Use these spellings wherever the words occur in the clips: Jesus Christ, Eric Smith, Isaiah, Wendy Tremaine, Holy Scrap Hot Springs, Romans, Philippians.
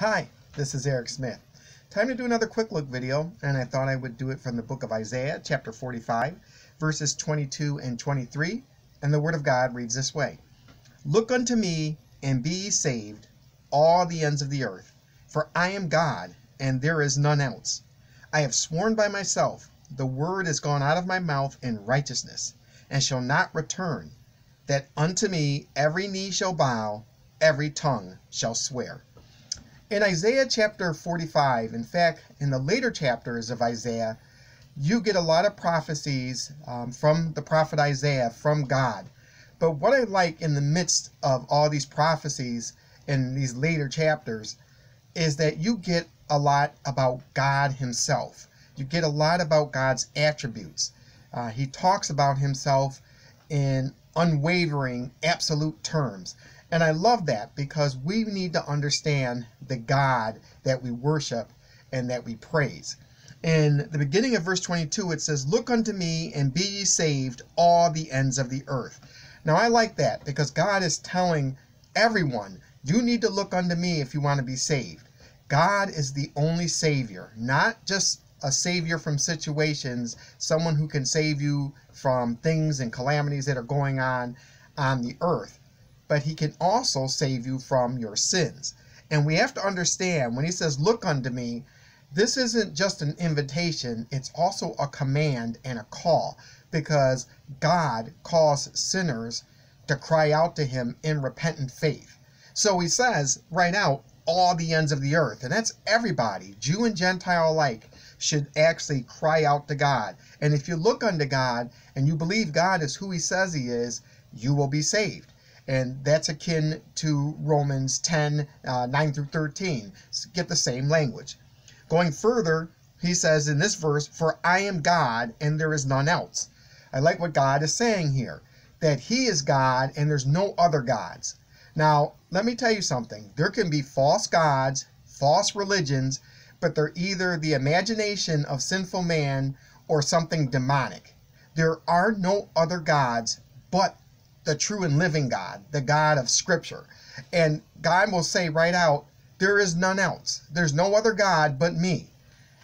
Hi, this is Eric Smith. Time to do another quick look video, and I thought I would do it from the book of Isaiah, chapter 45, verses 22 and 23, and the Word of God reads this way. Look unto me, and be ye saved, all the ends of the earth, for I am God, and there is none else. I have sworn by myself, the word is gone out of my mouth in righteousness, and shall not return, that unto me every knee shall bow, every tongue shall swear. In Isaiah chapter 45, in fact, in the later chapters of Isaiah, you get a lot of prophecies from the prophet Isaiah, from God. But what I like in the midst of all these prophecies in these later chapters is that you get a lot about God himself. You get a lot about God's attributes. He talks about himself in unwavering, absolute terms. And I love that, because we need to understand the God that we worship and that we praise. In the beginning of verse 22, it says, Look unto me, and be ye saved, all the ends of the earth. Now, I like that, because God is telling everyone, you need to look unto me if you want to be saved. God is the only Savior, not just a Savior from situations, someone who can save you from things and calamities that are going on the earth. But he can also save you from your sins. And we have to understand, when he says, look unto me, this isn't just an invitation, it's also a command and a call, because God calls sinners to cry out to him in repentant faith. So he says right out, all the ends of the earth, and that's everybody, Jew and Gentile alike, should actually cry out to God. And if you look unto God and you believe God is who he says he is, you will be saved. And that's akin to Romans 10, 9 through 13. Get the same language. Going further, he says in this verse, For I am God, and there is none else. I like what God is saying here, that he is God, and there's no other gods. Now, let me tell you something. There can be false gods, false religions, but they're either the imagination of sinful man or something demonic. There are no other gods but the true and living God, the God of Scripture. And God will say right out, there is none else. There's no other God but me.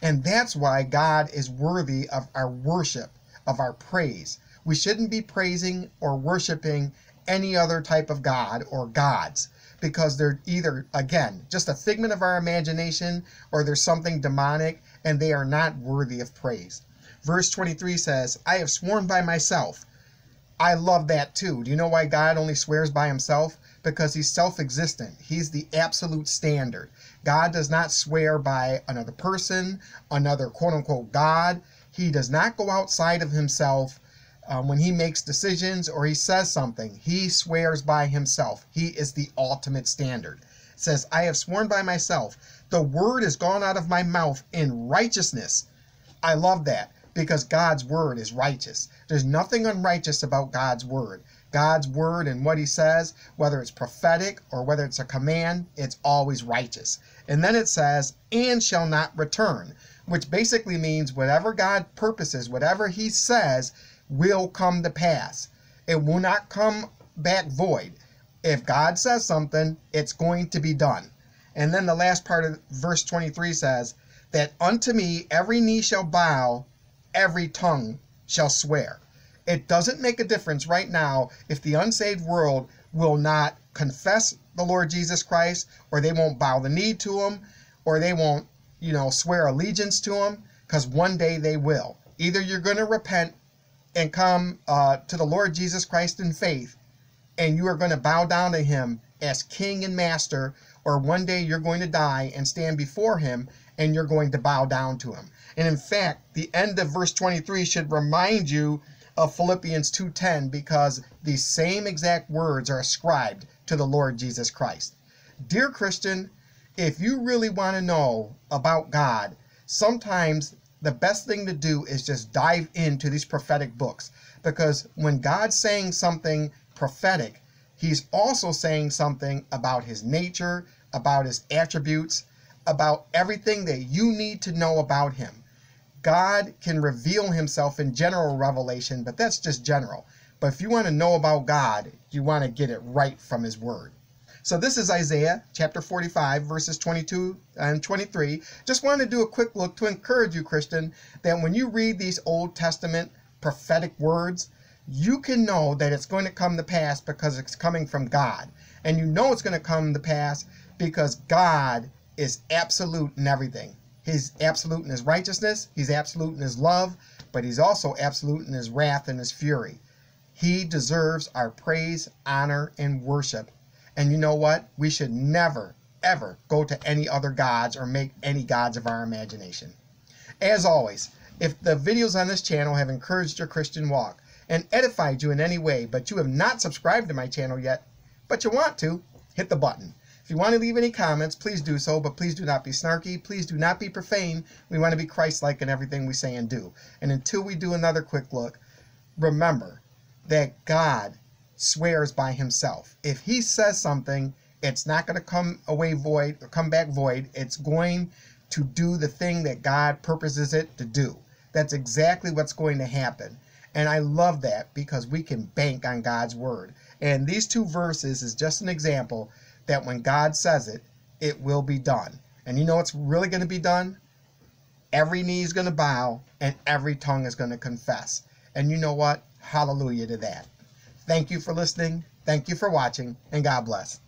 And that's why God is worthy of our worship, of our praise. We shouldn't be praising or worshiping any other type of God or gods, because they're either, again, just a figment of our imagination, or there's something demonic, and they are not worthy of praise. Verse 23 says, I have sworn by myself. I love that too. Do you know why God only swears by himself? Because he's self-existent. He's the absolute standard. God does not swear by another person, another quote-unquote God. He does not go outside of himself when he makes decisions or he says something. He swears by himself. He is the ultimate standard. It says, I have sworn by myself. The word is gone out of my mouth in righteousness. I love that, because God's word is righteous. There's nothing unrighteous about God's word. God's word and what he says, whether it's prophetic or whether it's a command, it's always righteous. And then it says, and shall not return, which basically means whatever God purposes, whatever he says, will come to pass. It will not come back void. If God says something, it's going to be done. And then the last part of verse 23 says, that unto me every knee shall bow, every tongue shall swear. It doesn't make a difference right now if the unsaved world will not confess the Lord Jesus Christ, or they won't bow the knee to him, or they won't, swear allegiance to him, because one day they will. Either you're going to repent and come to the Lord Jesus Christ in faith, and you are going to bow down to him as King and Master, or one day you're going to die and stand before him, and you're going to bow down to him. And in fact, the end of verse 23 should remind you of Philippians 2:10, because these same exact words are ascribed to the Lord Jesus Christ. Dear Christian, if you really want to know about God, sometimes the best thing to do is just dive into these prophetic books, because when God's saying something prophetic, he's also saying something about his nature, about his attributes, about everything that you need to know about him. God can reveal himself in general revelation, but that's just general. But if you want to know about God, you want to get it right from his word. So this is Isaiah chapter 45, verses 22 and 23. Just wanted to do a quick look to encourage you, Christian, that when you read these Old Testament prophetic words, you can know that it's going to come to pass because it's coming from God. And you know it's going to come to pass because God is absolute in everything. He's absolute in his righteousness, he's absolute in his love, but he's also absolute in his wrath and his fury. He deserves our praise, honor, and worship. And you know what? We should never, ever go to any other gods or make any gods of our imagination. As always, if the videos on this channel have encouraged your Christian walk and edified you in any way, but you have not subscribed to my channel yet, but you want to, hit the button. If you want to leave any comments, please do so, but please do not be snarky. Please do not be profane. We want to be Christ-like in everything we say and do. And until we do another quick look, remember that God swears by himself. If he says something, it's not going to come away void or come back void. It's going to do the thing that God purposes it to do. That's exactly what's going to happen. And I love that because we can bank on God's word. And these two verses is just an example that when God says it, it will be done. And you know what's really going to be done? Every knee is going to bow and every tongue is going to confess. And you know what? Hallelujah to that. Thank you for listening. Thank you for watching. And God bless.